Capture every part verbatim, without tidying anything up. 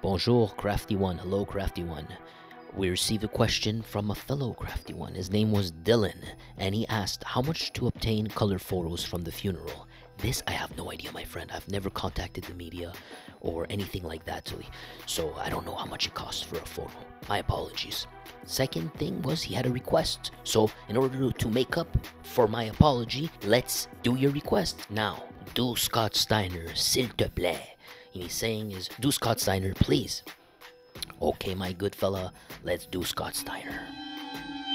Bonjour, Crafty One. Hello, Crafty One. We received a question from a fellow Crafty One. His name was Dylan, and he asked how much to obtain color photos from the funeral. This, I have no idea, my friend. I've never contacted the media or anything like that, so I don't know how much it costs for a photo. My apologies. Second thing was he had a request. So in order to make up for my apology, let's do your request. Now, do Scott Steiner, s'il te plaît. And he's saying is, do Scott Steiner, please. Okay, my good fella, let's do Scott Steiner.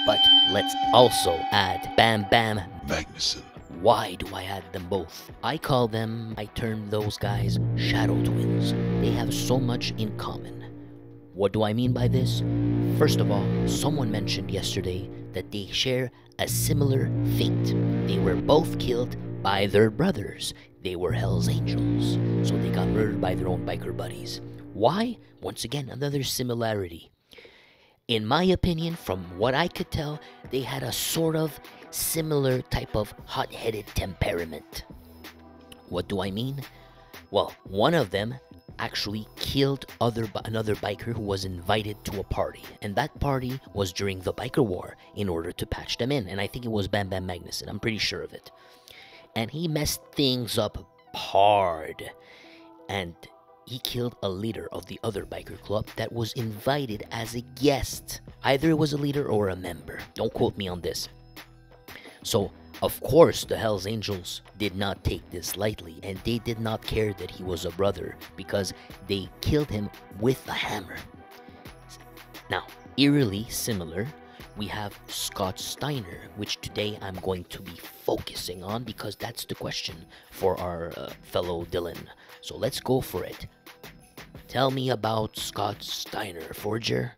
But let's also add Bam Bam Magnussen. Why do I add them both? I call them, I term those guys shadow twins. They have so much in common. What do I mean by this? First of all, someone mentioned yesterday that they share a similar fate. They were both killed by their brothers. They were Hells Angels, so they got murdered by their own biker buddies. Why? Once again, another similarity. In my opinion, from what I could tell, they had a sort of similar type of hot-headed temperament. What do I mean? Well, one of them actually killed other another biker who was invited to a party, and that party was during the biker war in order to patch them in, and I think it was Bam Bam Magnussen. I'm pretty sure of it. And he messed things up hard, and he killed a leader of the other biker club that was invited as a guest. Either it was a leader or a member. Don't quote me on this. So, of course, the Hells Angels did not take this lightly, and they did not care that he was a brother, because they killed him with a hammer. Now, eerily similar, we have Scott Steiner, which today I'm going to be focusing on because that's the question for our uh, fellow Dylan. So let's go for it. Tell me about Scott Steiner, Forger.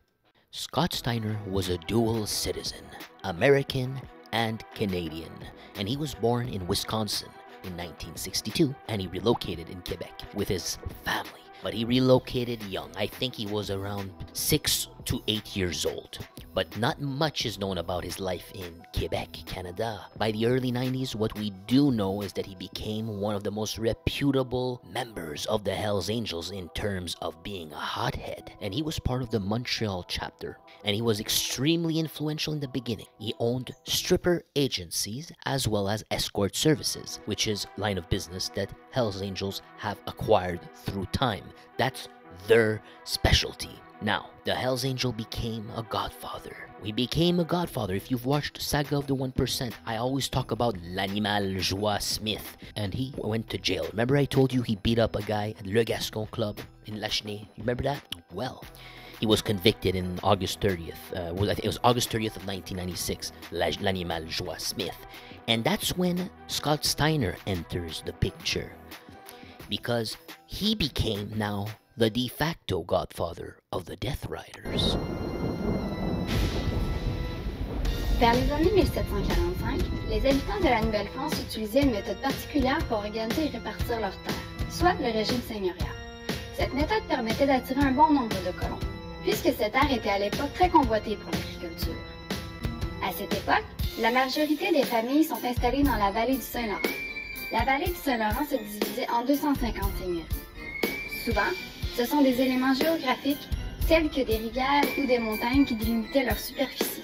Scott Steiner was a dual citizen, American and Canadian, and he was born in Wisconsin in nineteen sixty-two, and he relocated in Quebec with his family. But he relocated young. I think he was around six to eight years old. But not much is known about his life in Quebec, Canada. By the early nineties, what we do know is that he became one of the most reputable members of the Hells Angels in terms of being a hothead. And he was part of the Montreal chapter. And he was extremely influential in the beginning. He owned stripper agencies as well as escort services, which is a line of business that Hells Angels have acquired through time. That's their specialty. Now, the Hells Angel became a godfather. We became a godfather. If you've watched Saga of the one percent, I always talk about L'Animal Joie Smith. And he went to jail. Remember I told you he beat up a guy at Le Gascon Club in Lachine? Remember that? Well, he was convicted in August thirtieth. Uh, well, I think it was August thirtieth of nineteen ninety-six, L'Animal Joie Smith. And that's when Scott Steiner enters the picture. Because he became now the de facto godfather of the Death Riders. Vers les années mille sept cent quarante-cinq, les habitants de la Nouvelle-France utilisaient une méthode particulière pour organiser et répartir leurs terres, soit le régime seigneurial. Cette méthode permettait d'attirer un bon nombre de colons, puisque ces terres étaient à l'époque très convoitées pour l'agriculture. À cette époque, la majorité des familles sont installées dans la vallée du Saint-Laurent. La vallée du Saint-Laurent se divisait en deux cent cinquante seigneuries. Souvent, ce sont des éléments géographiques tels que des rivières ou des montagnes qui délimitaient leur superficie.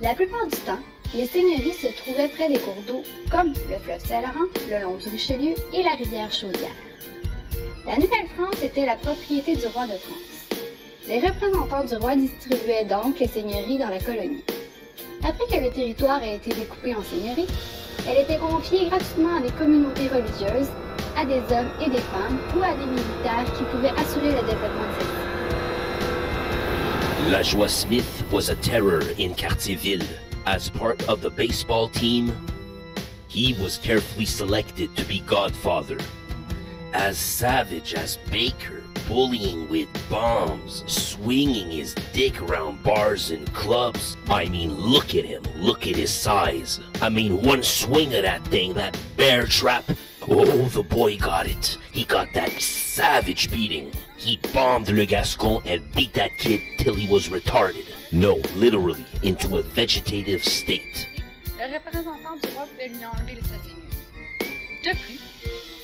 La plupart du temps, les seigneuries se trouvaient près des cours d'eau comme le fleuve Saint-Laurent, le long du Richelieu et la rivière Chaudière. La Nouvelle-France était la propriété du roi de France. Les représentants du roi distribuaient donc les seigneuries dans la colonie. Après que le territoire a été découpé en seigneuries, elle était confiée gratuitement à des communautés religieuses, à des hommes et des femmes ou à des militaires qui pouvaient assurer le développement de celle-ci. La Joie Smith was a terror in Cartierville. As part of the baseball team, he was carefully selected to be godfather. As savage as Baker, bullying with bombs, swinging his dick around bars and clubs. I mean, look at him, look at his size. I mean, one swing of that thing, that bear trap. Oh, the boy got it. He got that savage beating. He bombed Le Gascon and beat that kid till he was retarded. No, literally, into a vegetative state. Le représentant du roi pouvait lui enlever les seigneuries. De plus,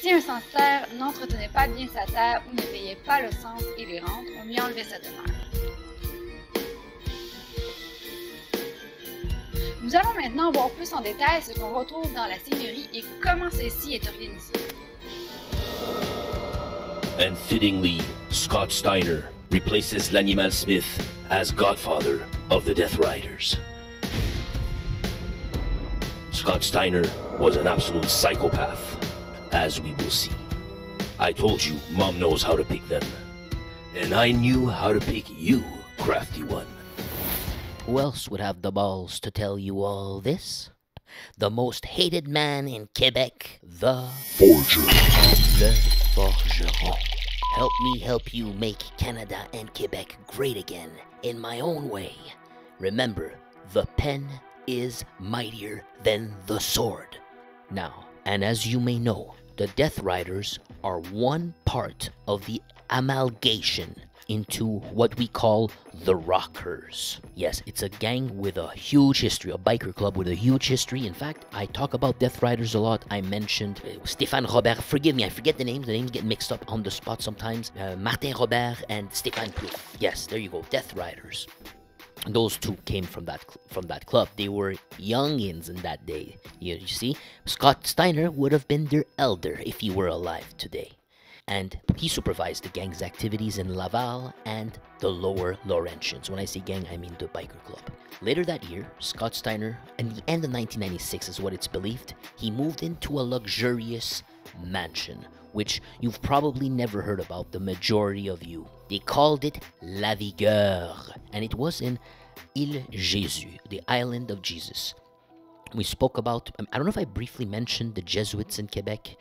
si un censitaire n'entretenait pas bien sa terre ou ne payait pas le cens et les rentes, on lui enlevait sa demeure. Nous allons maintenant voir plus en détail ce qu'on retrouve dans la seigneurie et comment celle-ci est organisée. And fittingly, Scott Steiner replaces L'Animal Smith as godfather of the Death Riders. Scott Steiner was an absolute psychopath, as we will see. I told you, Mom knows how to pick them. And I knew how to pick you, Crafty One. Who else would have the balls to tell you all this? The most hated man in Quebec, the Forger. Le Forgeron. Help me help you make Canada and Quebec great again, in my own way. Remember, the pen is mightier than the sword. Now, and as you may know, the Death Riders are one part of the amalgamation into what we call the Rockers. Yes, it's a gang with a huge history, a biker club with a huge history. In fact, I talk about Death Riders a lot. I mentioned uh, Stéphane Robert. Forgive me, I forget the names. The names get mixed up on the spot sometimes. Uh, Martin Robert and Stéphane Plouffe. Yes, there you go, Death Riders. Those two came from that from that club. They were youngins in that day. You, you see, Scott Steiner would have been their elder if he were alive today. And he supervised the gang's activities in Laval and the Lower Laurentians. When I say gang, I mean the biker club. Later that year, Scott Steiner, in the end of nineteen ninety-six is what it's believed, he moved into a luxurious mansion, which you've probably never heard about, the majority of you. They called it Lavigueurs, and it was in Île Jésus, the island of Jesus. We spoke about, I don't know if I briefly mentioned the Jesuits in Quebec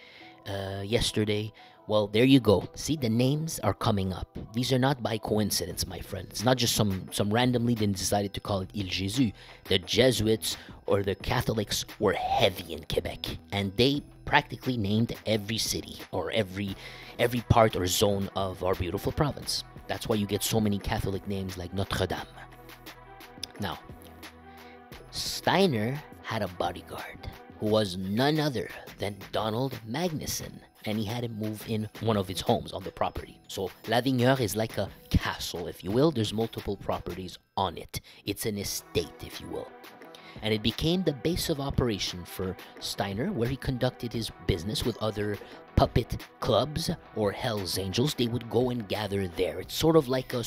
uh, yesterday. Well, there you go. See, the names are coming up. These are not by coincidence, my friend. It's not just some, some randomly they decided to call it Île Jésus. The Jesuits or the Catholics were heavy in Quebec, and they practically named every city or every, every part or zone of our beautiful province. That's why you get so many Catholic names like Notre Dame. Now, Steiner had a bodyguard who was none other than Donald Magnussen, and he had him move in one of its homes on the property. So Lavigueur is like a castle, if you will. There's multiple properties on it. It's an estate, if you will. And it became the base of operation for Steiner, where he conducted his business with other puppet clubs or Hells Angels. They would go and gather there. It's sort of like a,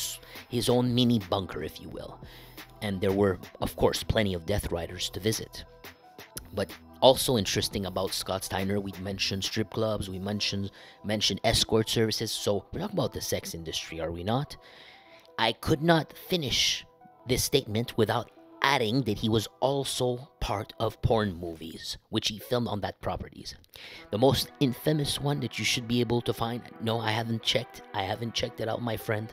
his own mini bunker, if you will. And there were, of course, plenty of Death Riders to visit. But also interesting about Scott Steiner, we mentioned strip clubs, we mentioned, mentioned escort services, so we're talking about the sex industry, are we not? I could not finish this statement without adding that he was also part of porn movies, which he filmed on that properties. The most infamous one that you should be able to find, no, I haven't checked, I haven't checked it out, my friend.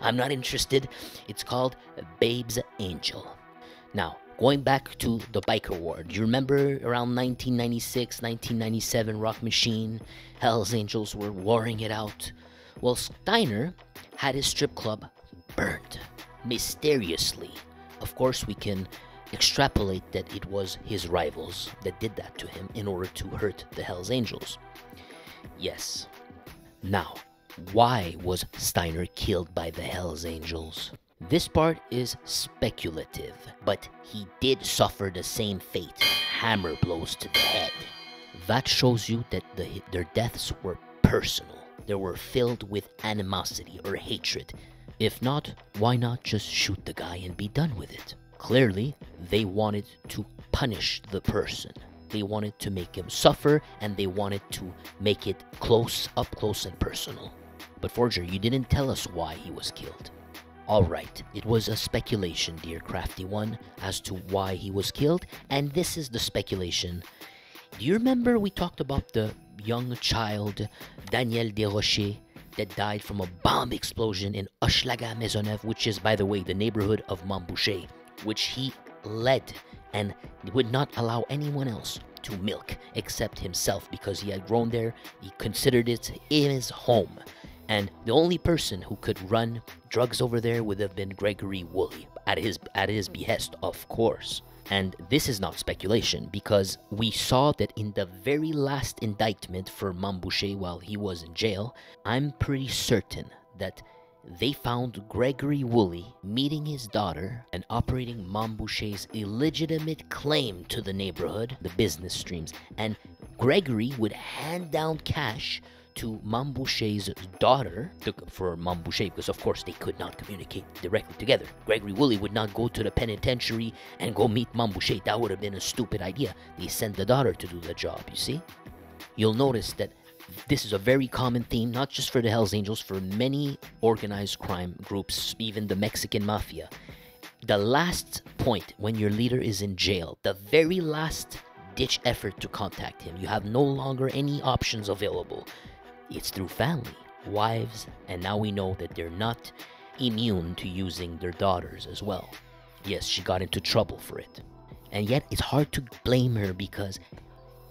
I'm not interested. It's called Babe's Angel. Now, going back to the biker war, do you remember around nineteen ninety-six, nineteen ninety-seven, Rock Machine, Hells Angels were warring it out? Well, Steiner had his strip club burned, mysteriously. Of course, we can extrapolate that it was his rivals that did that to him in order to hurt the Hells Angels. Yes. Now, why was Steiner killed by the Hells Angels? This part is speculative, but he did suffer the same fate, hammer blows to the head. That shows you that the, their deaths were personal. They were filled with animosity or hatred. If not, why not just shoot the guy and be done with it? Clearly, they wanted to punish the person. They wanted to make him suffer, and they wanted to make it close, up close and personal. But Forger, you didn't tell us why he was killed. Alright, it was a speculation, dear Crafty One, as to why he was killed, and this is the speculation. Do you remember we talked about the young child, Daniel Desrochers, that died from a bomb explosion in Hochelaga-Maisonneuve, which is, by the way, the neighborhood of Mont-Boucher, which he led and would not allow anyone else to milk except himself, because he had grown there, he considered it his home. And the only person who could run drugs over there would have been Gregory Woolley, at his, at his behest, of course. And this is not speculation, because we saw that in the very last indictment for Mont-Boucher while he was in jail, I'm pretty certain that they found Gregory Woolley meeting his daughter and operating Mont-Boucher's illegitimate claim to the neighborhood, the business streams. And Gregory would hand down cash to Mont-Boucher's daughter to, for Mont-Boucher, because of course they could not communicate directly together. Gregory Woolley would not go to the penitentiary and go meet Mont-Boucher. That would have been a stupid idea. They sent the daughter to do the job, you see? You'll notice that this is a very common theme, not just for the Hells Angels, for many organized crime groups, even the Mexican Mafia. The last point when your leader is in jail, the very last ditch effort to contact him, you have no longer any options available. It's through family, wives, and now we know that they're not immune to using their daughters as well. Yes, she got into trouble for it. And yet, it's hard to blame her because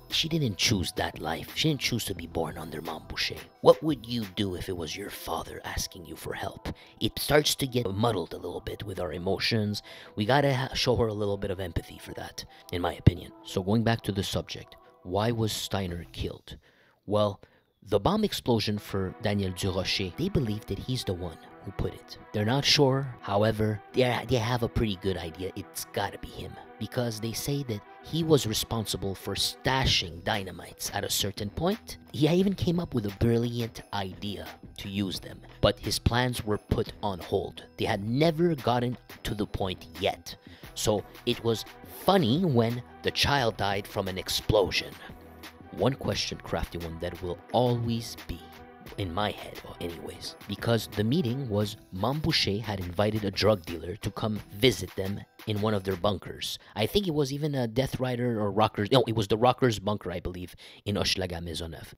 she didn't choose that life. She didn't choose to be born under Mont-Boucher. What would you do if it was your father asking you for help? It starts to get muddled a little bit with our emotions. We gotta show her a little bit of empathy for that, in my opinion. So going back to the subject, why was Steiner killed? Well, the bomb explosion for Daniel Desrochers, they believe that he's the one who put it. They're not sure, however, they they have a pretty good idea. It's gotta be him, because they say that he was responsible for stashing dynamites at a certain point. He even came up with a brilliant idea to use them, but his plans were put on hold. They had never gotten to the point yet. So it was funny when the child died from an explosion. One question, Crafty One, that will always be in my head, or anyways, because the meeting was Mont-Boucher had invited a drug dealer to come visit them in one of their bunkers. I think it was even a Death Rider or Rockers. No, it was the Rockers bunker, I believe, in Hochelaga-Maisonneuve.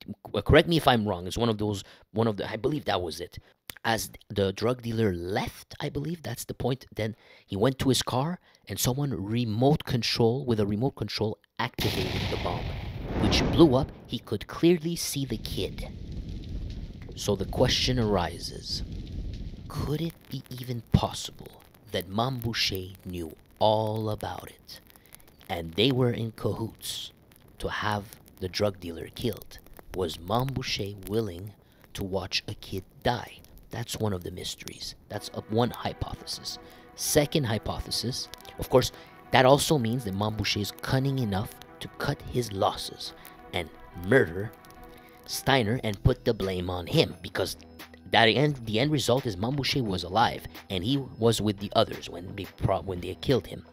Correct me if I'm wrong. It's one of those. One of the. I believe that was it. As the drug dealer left, I believe that's the point. Then he went to his car, and someone remote control with a remote control activated the bomb, which blew up. He could clearly see the kid. So the question arises, could it be even possible that Mont-Boucher knew all about it, and they were in cahoots to have the drug dealer killed? Was Mont-Boucher willing to watch a kid die? That's one of the mysteries. That's a, one hypothesis. Second hypothesis, of course, that also means that Mont-Boucher is cunning enough to cut his losses and murder Steiner and put the blame on him, because that end, the end result is Mont-Boucher was alive and he was with the others when they, when they killed him.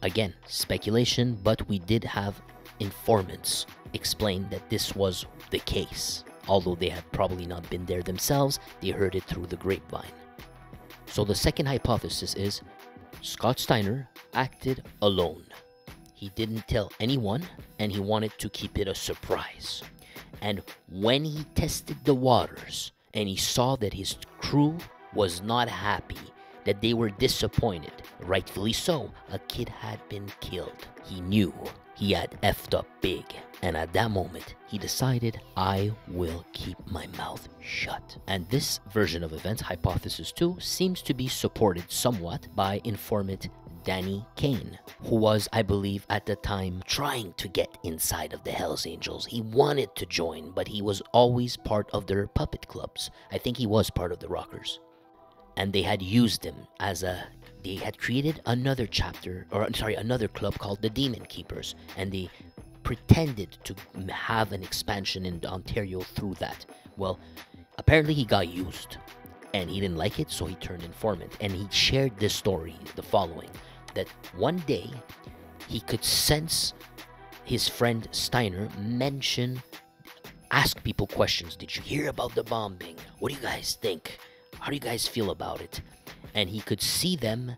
Again, speculation, but we did have informants explain that this was the case. Although they had probably not been there themselves, they heard it through the grapevine. So the second hypothesis is Scott Steiner acted alone. He didn't tell anyone, and he wanted to keep it a surprise. And when he tested the waters, and he saw that his crew was not happy, that they were disappointed, rightfully so, a kid had been killed. He knew he had effed up big, and at that moment, he decided, I will keep my mouth shut. And this version of events, hypothesis two, seems to be supported somewhat by informant Danny Kane, who was, I believe, at the time trying to get inside of the Hells Angels. He wanted to join, but he was always part of their puppet clubs. I think he was part of the Rockers. And they had used him as a... They had created another chapter, or I'm sorry, another club called the Demon Keepers, and they pretended to have an expansion in Ontario through that. Well, apparently he got used, and he didn't like it, so he turned informant, and he shared this story, the following, that one day he could sense his friend Steiner mention, ask people questions. Did you hear about the bombing? What do you guys think? How do you guys feel about it? And he could see them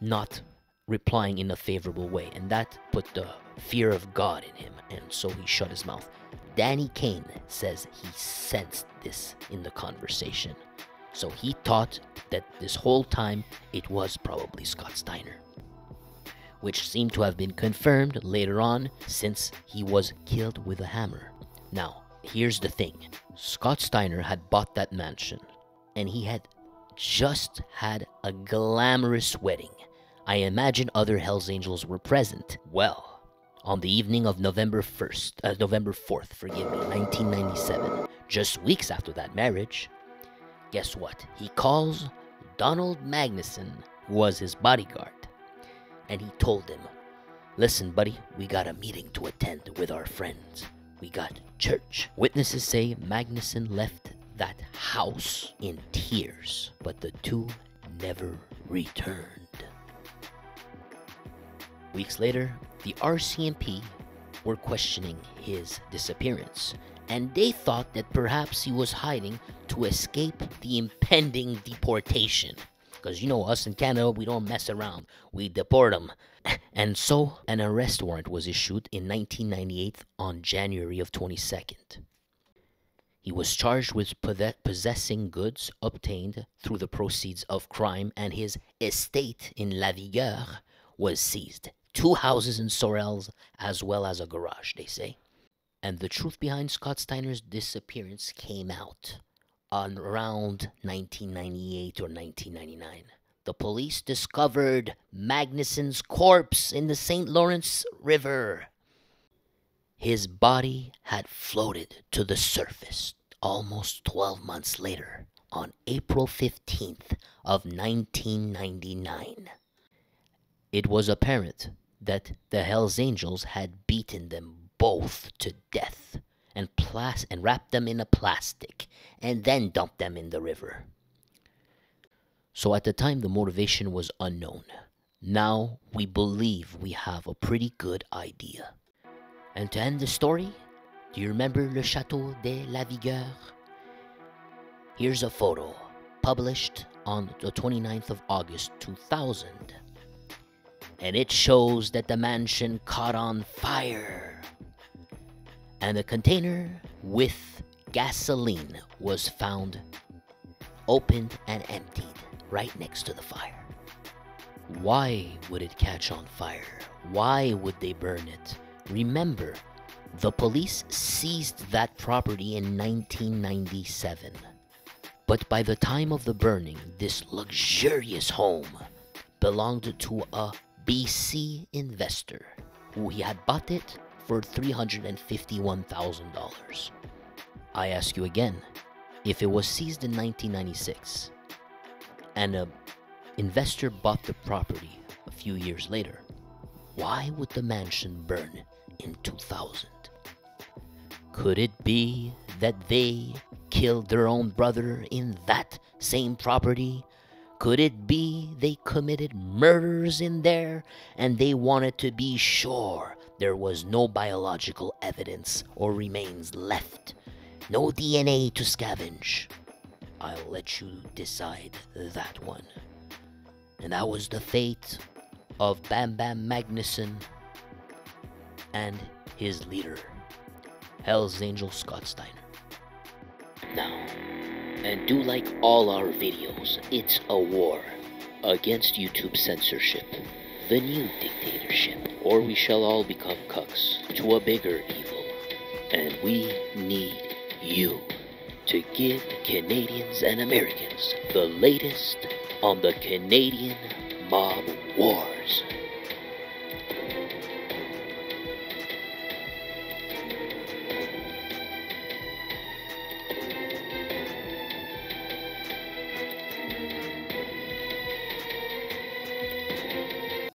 not replying in a favorable way, and that put the fear of God in him, and so he shut his mouth. Danny Kane says he sensed this in the conversation. So he thought that this whole time it was probably Scott Steiner, which seemed to have been confirmed later on since he was killed with a hammer. Now, here's the thing. Scott Steiner had bought that mansion, and he had just had a glamorous wedding. I imagine other Hells Angels were present. Well, on the evening of November first, uh, November fourth, forgive me, nineteen ninety-seven, just weeks after that marriage, guess what? He calls Donald Magnussen, who was his bodyguard, and he told him, "Listen, buddy, we got a meeting to attend with our friends. We got church." Witnesses say Magnussen left that house in tears, but the two never returned. Weeks later, the R C M P were questioning his disappearance, and they thought that perhaps he was hiding to escape the impending deportation. Because you know, us in Canada, we don't mess around. We deport them. And so, an arrest warrant was issued in nineteen ninety-eight on January of twenty-second. He was charged with possessing goods obtained through the proceeds of crime, and his estate in Lavigueur was seized. Two houses in Sorel, as well as a garage, they say. And the truth behind Scott Steiner's disappearance came out on around nineteen ninety-eight or nineteen ninety-nine. The police discovered Magnussen's corpse in the Saint Lawrence River. His body had floated to the surface almost twelve months later, on April fifteenth of nineteen ninety-nine. It was apparent that the Hells Angels had beaten them both to death, and plas- and wrapped them in a plastic, and then dumped them in the river. So at the time, the motivation was unknown. Now, we believe we have a pretty good idea. And to end the story, do you remember Le Château des Lavigueurs? Here's a photo, published on the twenty-ninth of August two thousand. And it shows that the mansion caught on fire, and a container with gasoline was found, opened and emptied, right next to the fire. Why would it catch on fire? Why would they burn it? Remember, the police seized that property in nineteen ninety-seven. But by the time of the burning, this luxurious home belonged to a B C investor, who he had bought it for three hundred fifty-one thousand dollars. I ask you again, if it was seized in nineteen ninety-six, and an investor bought the property a few years later, why would the mansion burn in two thousand? Could it be that they killed their own brother in that same property? Could it be they committed murders in there and they wanted to be sure there was no biological evidence or remains left? No D N A to scavenge. I'll let you decide that one. And that was the fate of Bam Bam Magnussen and his leader, Hells Angel Scott Steiner. Now, and do like all our videos, it's a war against YouTube censorship, the new dictatorship, or we shall all become cucks to a bigger evil. And we need you to give Canadians and Americans the latest on the Canadian mob war.